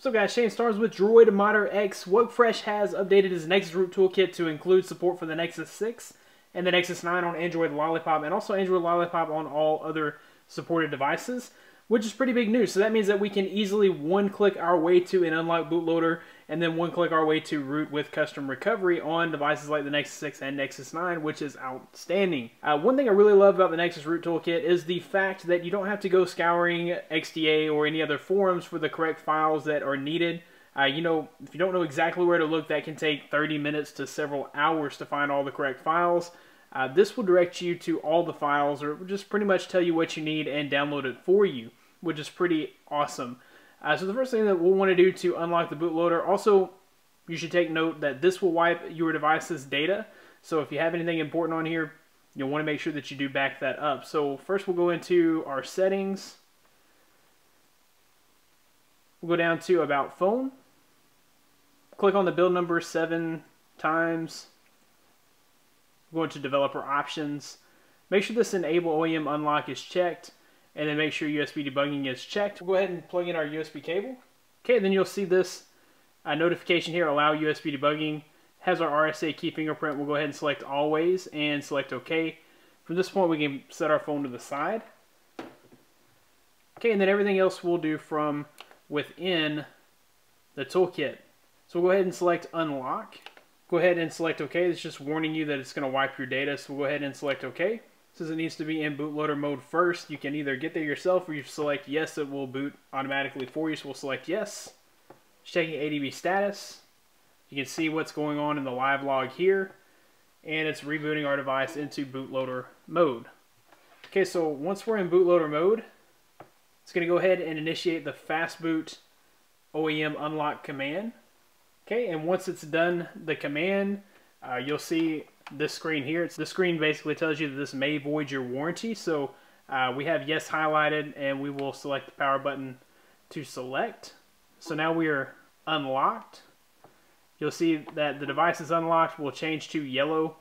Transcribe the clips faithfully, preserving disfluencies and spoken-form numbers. What's up guys, Shane Starnes with DroidModderX. Wugfresh has updated his Nexus Root Toolkit to include support for the Nexus six and the Nexus nine on Android Lollipop, and also Android Lollipop on all other supported devices, which is pretty big news. So that means that we can easily one-click our way to an unlocked bootloader and then one-click our way to root with custom recovery on devices like the Nexus six and Nexus nine, which is outstanding. Uh, one thing I really love about the Nexus Root Toolkit is the fact that you don't have to go scouring X D A or any other forums for the correct files that are needed. Uh, you know, if you don't know exactly where to look, that can take thirty minutes to several hours to find all the correct files. Uh, this will direct you to all the files, or just pretty much tell you what you need and download it for you, which is pretty awesome. Uh, so the first thing that we'll want to do to unlock the bootloader, also you should take note that this will wipe your device's data. So if you have anything important on here, you'll want to make sure that you do back that up. So first we'll go into our settings. We'll go down to About Phone. Click on the build number seven times. We'll go into Developer Options. Make sure this Enable O E M Unlock is checked, and then make sure U S B debugging is checked. We'll go ahead and plug in our U S B cable. Okay, then you'll see this uh, notification here, allow U S B debugging. Has our R S A key fingerprint. We'll go ahead and select always and select OK. From this point, we can set our phone to the side. Okay, and then everything else we'll do from within the toolkit. So we'll go ahead and select unlock. Go ahead and select OK. It's just warning you that it's going to wipe your data, so we'll go ahead and select OK. Since it needs to be in bootloader mode first, you can either get there yourself or you select yes, it will boot automatically for you, so we'll select yes. It's checking A D B status. You can see what's going on in the live log here, and it's rebooting our device into bootloader mode. Okay, so once we're in bootloader mode, it's going to go ahead and initiate the fastboot O E M unlock command. Okay, and once it's done the command, uh, you'll see this screen here. It's the screen basically tells you that this may void your warranty, so uh, we have yes highlighted, and we will select the power button to select. So now we are unlocked. You'll see that the device is unlocked. We'll change to yellow,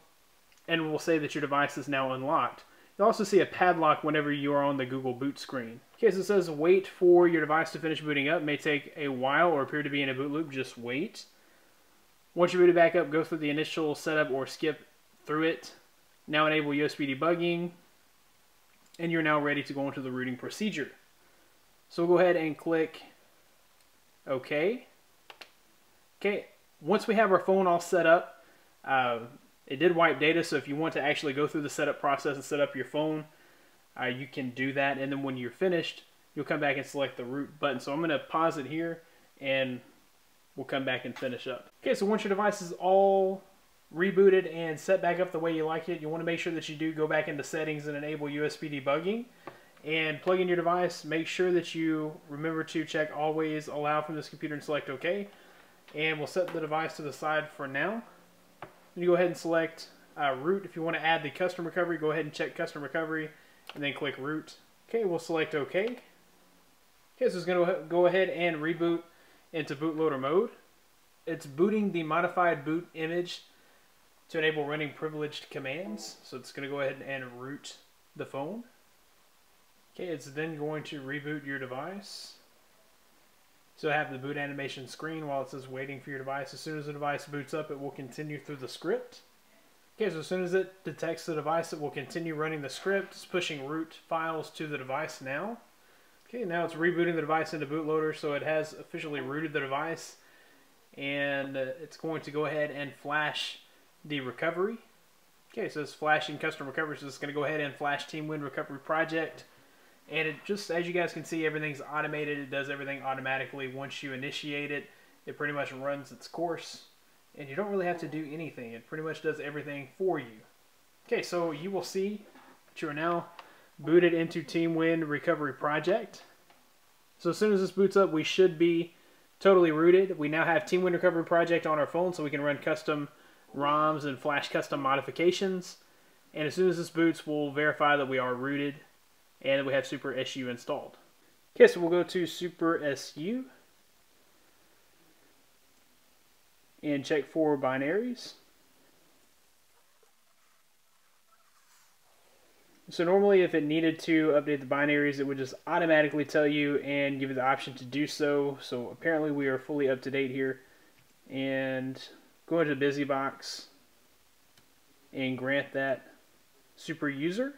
and we'll say that your device is now unlocked. You'll also see a padlock whenever you are on the Google boot screen. Okay, so it says wait for your device to finish booting up. It may take a while or appear to be in a boot loop. Just wait. Once you boot it back up, go through the initial setup or skip through it. Now enable U S B debugging, and you're now ready to go into the rooting procedure. So we'll go ahead and click OK. Okay, once we have our phone all set up, uh, it did wipe data, so if you want to actually go through the setup process and set up your phone, uh, you can do that, and then when you're finished, you'll come back and select the root button. So I'm going to pause it here, and we'll come back and finish up. Okay, so once your device is all rebooted and set back up the way you like it, you want to make sure that you do go back into settings and enable U S B debugging and plug in your device. Make sure that you remember to check always allow from this computer and select OK, and we'll set the device to the side for now. You go ahead and select uh, root. If you want to add the custom recovery, go ahead and check custom recovery and then click root. Okay, we'll select OK. Okay, so it's going to go ahead and reboot into bootloader mode. It's booting the modified boot image to enable running privileged commands. So it's going to go ahead and root the phone. Okay, it's then going to reboot your device. So I have the boot animation screen while it says waiting for your device. As soon as the device boots up, it will continue through the script. Okay, so as soon as it detects the device, it will continue running the script. It's pushing root files to the device now. Okay, now it's rebooting the device into bootloader, so it has officially rooted the device. And uh, it's going to go ahead and flash the recovery. Okay, so it's flashing custom recovery, so it's going to go ahead and flash TeamWin Recovery Project. And it just, as you guys can see, everything's automated. It does everything automatically. Once you initiate it, it pretty much runs its course. And you don't really have to do anything. It pretty much does everything for you. Okay, so you will see that you are now booted into TeamWin Recovery Project. So as soon as this boots up, we should be totally rooted. We now have TeamWin Recovery Project on our phone, so we can run custom ROMs and flash custom modifications, and as soon as this boots, we'll verify that we are rooted and that we have SuperSU installed. Okay, so we'll go to SuperSU and check for binaries. So normally if it needed to update the binaries, it would just automatically tell you and give you the option to do so. So apparently we are fully up to date here. And go into BusyBox and grant that super user.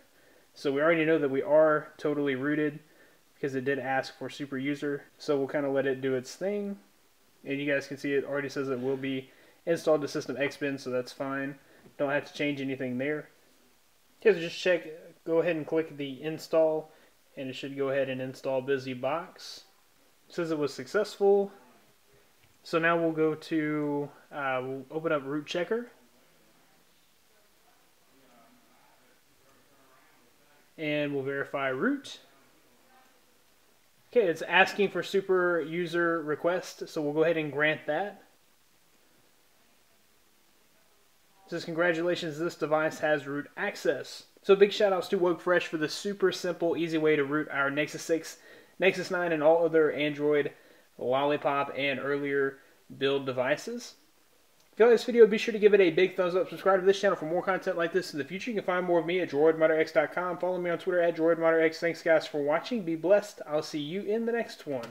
So we already know that we are totally rooted because it did ask for super user. So we'll kind of let it do its thing. And you guys can see it already says it will be installed to System X bin, so that's fine. Don't have to change anything there. Okay, so just check, go ahead and click the install, and it should go ahead and install BusyBox. It says it was successful. So now we'll go to, uh, we'll open up Root Checker. And we'll verify root. Okay, it's asking for super user request, so we'll go ahead and grant that. It says, congratulations, this device has root access. So big shout outs to Wugfresh for the super simple, easy way to root our Nexus six, Nexus nine, and all other Android, Lollipop, and earlier build devices. If you like this video, be sure to give it a big thumbs up. Subscribe to this channel for more content like this in the future. You can find more of me at droid modder X dot com. Follow me on Twitter at droid modder X. Thanks, guys, for watching. Be blessed. I'll see you in the next one.